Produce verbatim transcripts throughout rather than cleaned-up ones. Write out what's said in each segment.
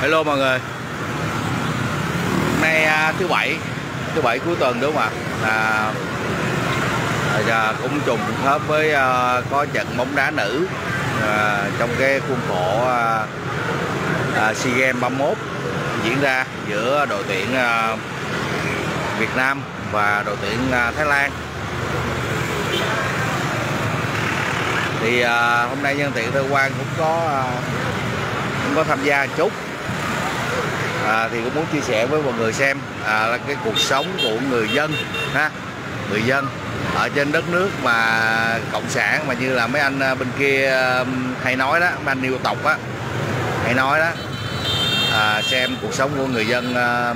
Hello mọi người. Hôm nay à, thứ bảy, thứ bảy cuối tuần đúng không ạ? À, à, cũng trùng khớp với à, có trận bóng đá nữ à, trong cái khuôn khổ à, à, SEA Games ba mươi mốt diễn ra giữa đội tuyển à, Việt Nam và đội tuyển à, Thái Lan. Thì à, hôm nay nhân tiện Thơ Quan cũng có à, cũng có tham gia một chút, à, thì cũng muốn chia sẻ với mọi người xem à, là cái cuộc sống của người dân ha, người dân ở trên đất nước mà cộng sản, mà như là mấy anh bên kia hay nói đó, mấy anh yêu tộc á hay nói đó, à, xem cuộc sống của người dân à,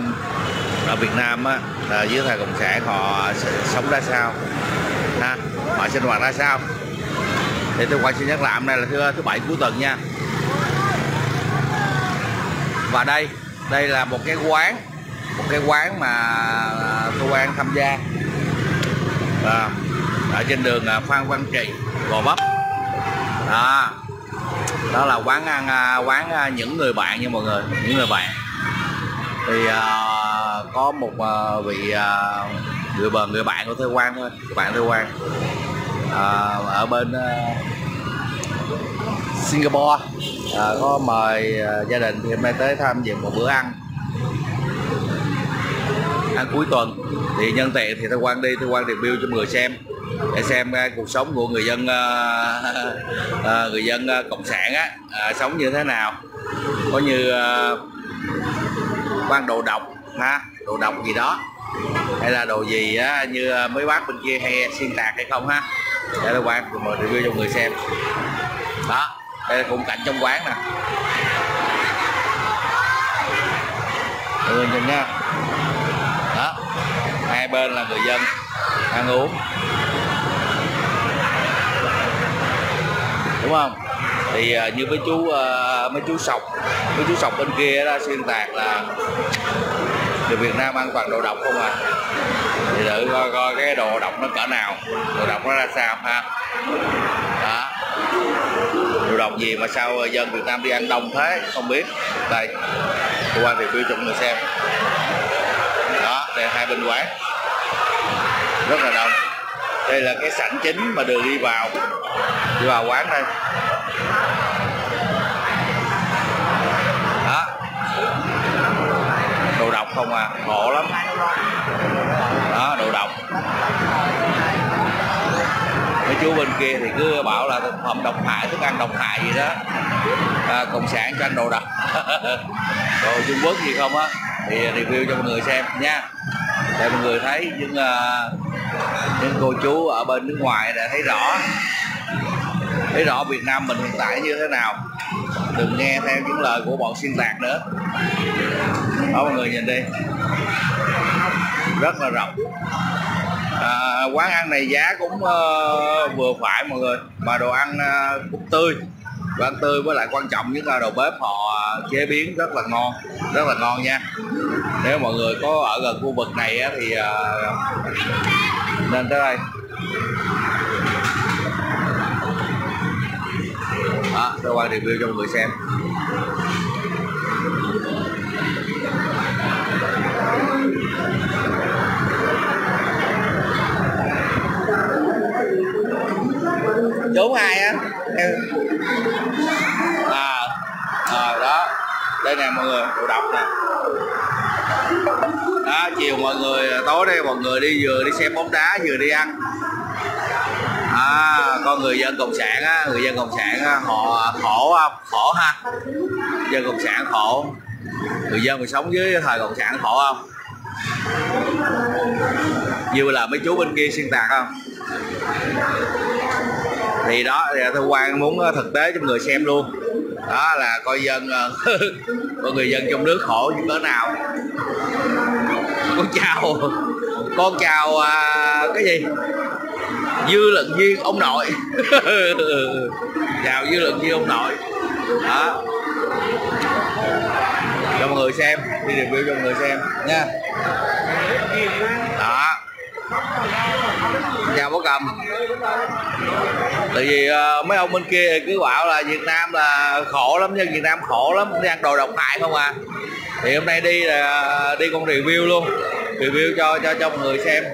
ở Việt Nam á, à, dưới thời cộng sản họ sống ra sao ha, họ sinh hoạt ra sao. Thì tôi quay xin nhắc lại hôm nay là thứ, thứ bảy cuối tuần nha. Và đây, đây là một cái quán, một cái quán mà Thơ Quan tham gia à, ở trên đường Phan Văn Trị, Gò Vấp. À, đó là quán ăn, quán những người bạn nha mọi người, những người bạn. Thì à, có một à, vị à, người bờ người bạn của Thơ Quan thôi, người bạn Thơ Quan. À, ở bên uh, Singapore à, có mời uh, gia đình thì hôm nay tới tham dự một bữa ăn ăn cuối tuần. Thì nhân tiện thì Thơ Quan đi, Thơ Quan review cho mọi người xem, để xem uh, cuộc sống của người dân uh, uh, người dân uh, cộng sản á, uh, sống như thế nào, có như uh, bán đồ độc ha, đồ độc gì đó, hay là đồ gì á, như uh, mấy bác bên kia hay xuyên tạc hay không ha. Để Thơ Quan mời review cho người xem. Đó, đây là khung cảnh trong quán nè mọi người nhìn nha. Đó, hai bên là người dân ăn uống, đúng không? Thì uh, như mấy chú uh, mấy chú sọc mấy chú sọc bên kia đó xuyên tạc là người Việt Nam ăn toàn đồ độc không à. Thì thử coi, coi cái đồ độc nó cỡ nào, đồ độc nó ra sao ha. Đó, đồ độc gì mà sao dân Việt Nam đi ăn đông thế không biết. Đây, tôi qua review cho mọi người xem. Đó, đây hai bên quán rất là đông. Đây là cái sảnh chính mà đường đi vào đi vào quán đây. Đó, đồ độc không à, khổ lắm. Đó, đồ độc. Mấy chú bên kia thì cứ bảo là thực phẩm độc hại, thức ăn độc hại gì đó à, cộng sản cho anh đồ độc đồ Trung Quốc gì không á. Thì review cho mọi người xem nha, để mọi người thấy những, uh, những cô chú ở bên nước ngoài đã thấy rõ thấy rõ Việt Nam mình hiện tại như thế nào, đừng nghe theo những lời của bọn xuyên tạc nữa. Đó, mọi người nhìn đi, rất là rộng. À, quán ăn này giá cũng uh, vừa phải mọi người, mà đồ ăn uh, cũng tươi, đồ ăn tươi, với lại quan trọng nhất là đầu bếp họ chế biến rất là ngon, rất là ngon nha. Nếu mọi người có ở gần khu vực này á, thì uh, nên tới đây. Đó, tôi quay review cho mọi người xem. Chú hai á à, à, đó đây nè mọi người, đồ độc nè. Đó, chiều mọi người, tối đây mọi người đi vừa đi xem bóng đá vừa đi ăn à, con người dân cộng sản á, người dân cộng sản á, họ khổ không, khổ ha, dân cộng sản khổ, người dân mà sống dưới thời cộng sản khổ không, như là mấy chú bên kia xuyên tạc không. Thì đó, thì Thơ Quan muốn thực tế cho người xem luôn, đó là coi dân coi người dân trong nước khổ như thế nào. Con chào con chào à, cái gì dư luận viên ông nội chào dư luận viên ông nội. Đó, cho mọi người xem, đi review cho mọi người xem nha. Đó, chào bố Cầm. Tại vì uh, mấy ông bên kia cứ bảo là Việt Nam là khổ lắm, nhưng Việt Nam khổ lắm, đi ăn đồ độc hại không à. Thì hôm nay đi là đi con review luôn, review cho cho cho mọi người xem.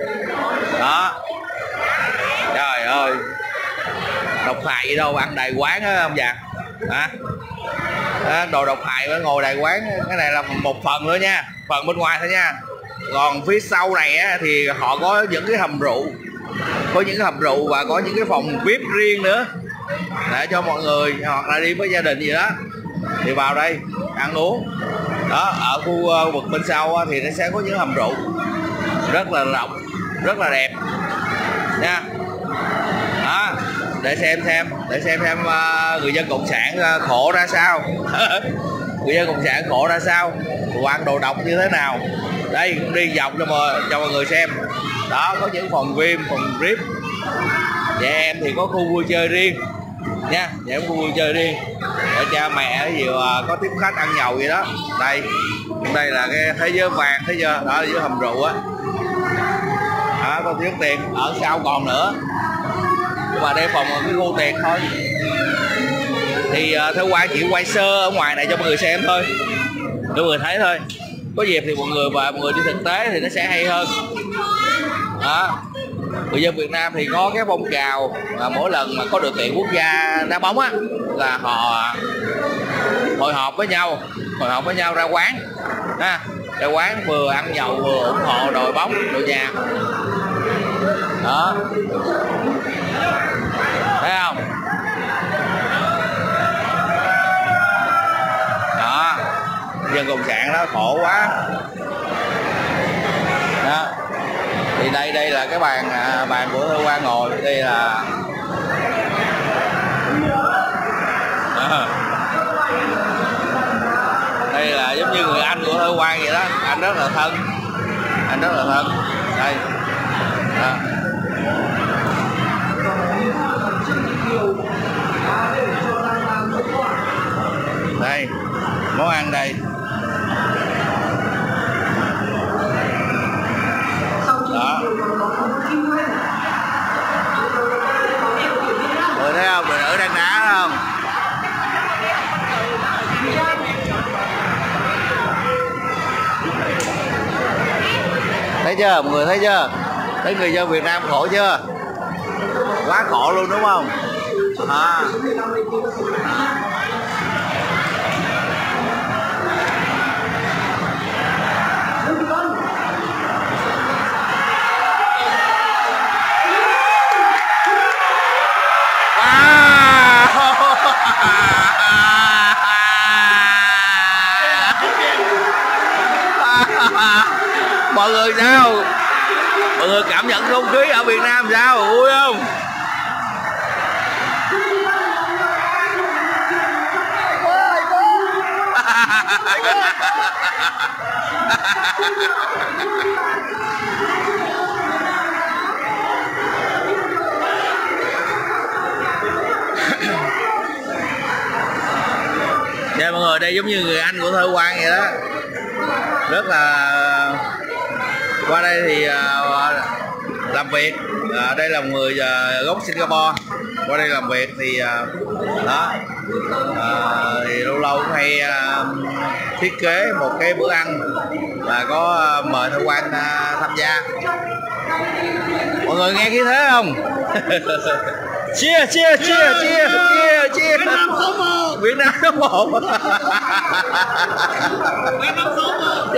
Đó. Trời ơi. Độc hại gì đâu, ăn đài quán á ông già. Hả? À, đồ độc hại phải ngồi đài quán, cái này là một phần nữa nha, phần bên ngoài thôi nha. Còn phía sau này á, thì họ có những cái hầm rượu, có những cái hầm rượu và có những cái phòng vê i pê riêng nữa để cho mọi người hoặc là đi với gia đình gì đó thì vào đây ăn uống. Đó, ở khu vực bên sau á, thì nó sẽ có những hầm rượu rất là rộng, rất là đẹp nha. Đó, để xem xem để xem xem uh, người dân cộng sản uh, khổ ra sao. Người dân cộng sản khổ ra sao, ăn đồ độc như thế nào. Đây cũng đi vòng cho mọi cho mọi người xem. Đó, có những phòng vê i pê, phòng vê i pê. Trẻ em thì có khu vui chơi riêng nha, trẻ em khu vui chơi riêng để cha mẹ gì uh, có tiếp khách ăn nhậu vậy đó. Đây, đây là cái thế giới vàng, thế giới đó giữa hầm rượu á. Đó, có thiếu tiền ở sau còn nữa. Và đề phòng cái khu tiệc thôi. Thì uh, Thơ Quan chỉ quay sơ ở ngoài này cho mọi người xem thôi, để mọi người thấy thôi. Có dịp thì mọi người và mọi người đi thực tế thì nó sẽ hay hơn. Đó. Người dân Việt Nam thì có cái phong trào là mỗi lần mà có đội tuyển quốc gia đá bóng á là họ hội họp với nhau, hội họp với nhau ra quán, ha, ra quán vừa ăn nhậu vừa ủng hộ đội bóng, đội nhà. Đó. Thấy không? Đó, dân cộng sản đó khổ quá. Đó. Thì đây đây là cái bàn bàn của Thơ Quan ngồi, đây là à. Đây là giống như người anh của Thơ Quan vậy đó, anh rất là thân, anh rất là thân. Đây. Đó. Đây, món ăn đây. Đó. Rồi thấy không, người nữ đang đá không? Thấy chưa, mọi người thấy chưa? Thấy người dân Việt Nam khổ chưa? Quá khổ luôn đúng không? À. Mọi người sao? Mọi người cảm nhận không khí ở Việt Nam sao? Vui không? Đây mọi người, đây giống như người anh của Thơ Quan vậy đó. Rất là qua đây thì uh, làm việc. À, đây là người uh, gốc Singapore, qua đây làm việc thì uh, đó uh, thì lâu lâu cũng hay uh, thiết kế một cái bữa ăn và có uh, mời Thơ Quan uh, tham gia. Mọi người nghe khí thế không? Chia chia chia chia chia chia Việt Nam số một, Việt Nam số một, Việt Nam số một.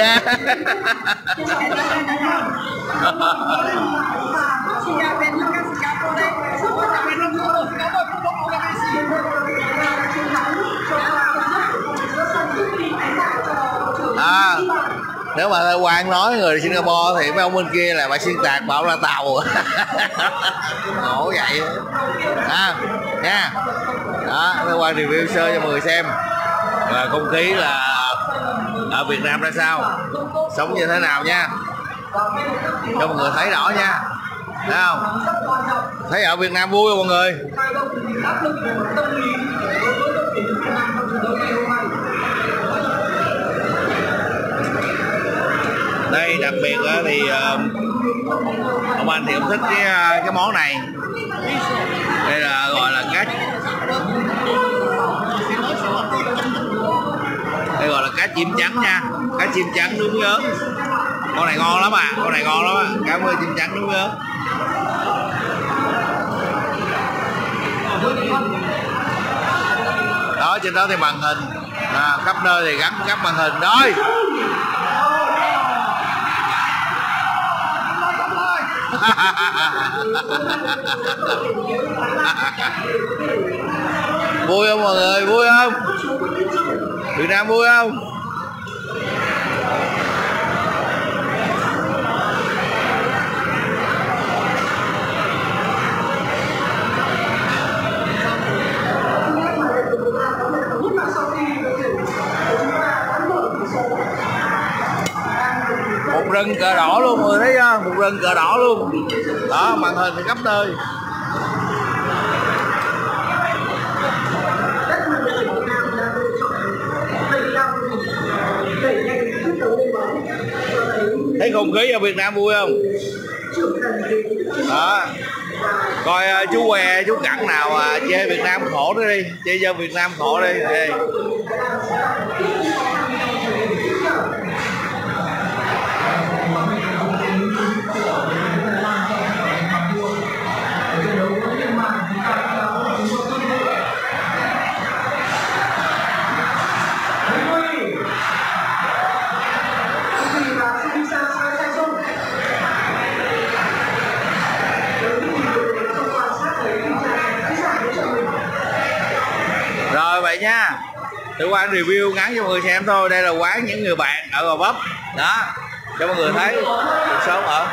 À, nếu mà Thơ Quan nói người Singapore thì mấy ông bên kia là phải xuyên tạc bảo là tàu. Ngộ vậy à, nha. Đó, Thơ Quan review sơ cho mọi người xem và không khí là ở Việt Nam ra sao, sống như thế nào nha, cho mọi người thấy rõ nha. Thấy không? Thấy ở Việt Nam vui không mọi người? Đây đặc biệt thì ông anh thì ông thích cái cái món này, đây là gọi là chim trắng nha, cá chim trắng nướng ớt. Con này ngon lắm à, con này ngon lắm à. Cá mơ chim trắng nướng ớt. Đó, trên đó thì màn hình à, khắp nơi thì gắn các màn hình thôi. Vui không mọi người, vui không? Việt Nam vui không? Một rừng cờ đỏ luôn mọi người thấy không? Một rừng cờ đỏ luôn. Đó, màn hình thì khắp nơi. Thấy không khí ở Việt Nam vui không? Đó. Coi chú què, chú cẳng nào à, chê Việt Nam khổ đó đi, chê dân Việt Nam khổ đi. Đây. Nha, Thế Quang review ngắn cho mọi người xem thôi. Đây là quán những người bạn ở Gò Vấp đó, cho mọi người thấy cuộc sống ở.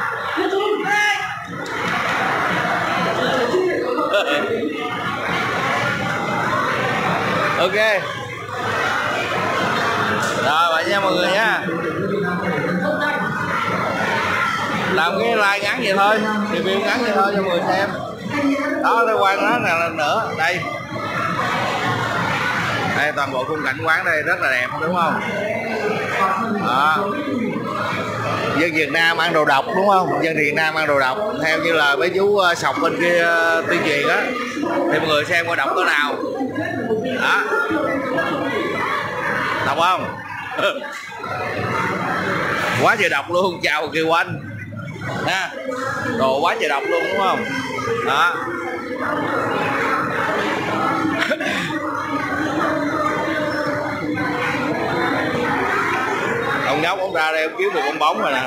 Ok rồi vậy nha mọi người nha, làm cái like ngắn vậy thôi, review ngắn vậy thôi cho mọi người xem. Đó, Thế Quang đó là lần nữa đây. Đây, toàn bộ khung cảnh quán đây rất là đẹp đúng không? Đó. Dân Việt Nam ăn đồ độc đúng không? Dân Việt Nam ăn đồ độc theo như là mấy chú sọc bên kia tuyên truyền á, thì mọi người xem coi độc có nào. Đó. Độc không? Quá trời độc luôn, chào Kiều Anh ha. Đồ quá trời độc luôn đúng không? Đó. Ông nhóc ông ra đây ông kiếm được con bóng rồi nè.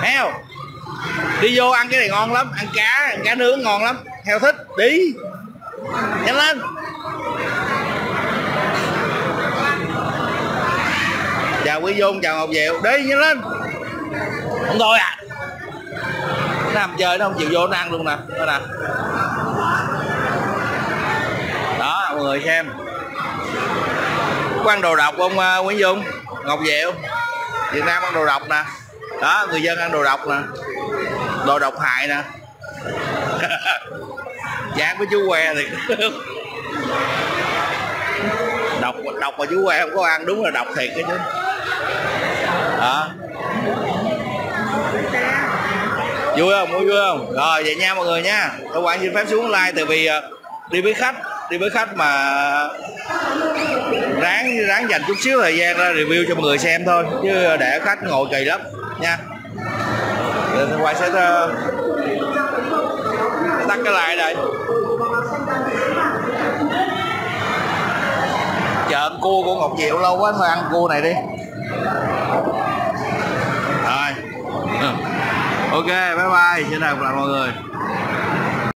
Heo đi vô ăn cái này ngon lắm, ăn cá, ăn cá nướng ngon lắm. Heo thích đi, nhanh lên. Chào Quý Dung, chào Ngọc Diệu, đi nhanh lên. Không thôi à, nó làm chơi nó không chịu vô nó ăn luôn nè, thôi nè. Đó mọi người xem. Ăn đồ độc không Nguyễn Dung, Ngọc Diệu? Việt Nam ăn đồ độc nè, đó người dân ăn đồ độc nè, đồ độc hại nè. Chán với chú que thì độc độc mà chú que không có ăn, đúng là độc thiệt cái chứ. Đó. Vui không, vui vui không? Rồi vậy nha mọi người nha. Tôi Quang xin phép xuống like, tại vì đi với khách, đi với khách mà ráng ráng dành chút xíu thời gian ra review cho mọi người xem thôi, chứ để khách ngồi kỳ lắm nha. Thế Quang sẽ tắt cái like đây. Chợ ăn cua của Ngọc Diệu lâu quá thôi, ăn cua này đi. Rồi. Ok, bye bye, xin chào mọi người.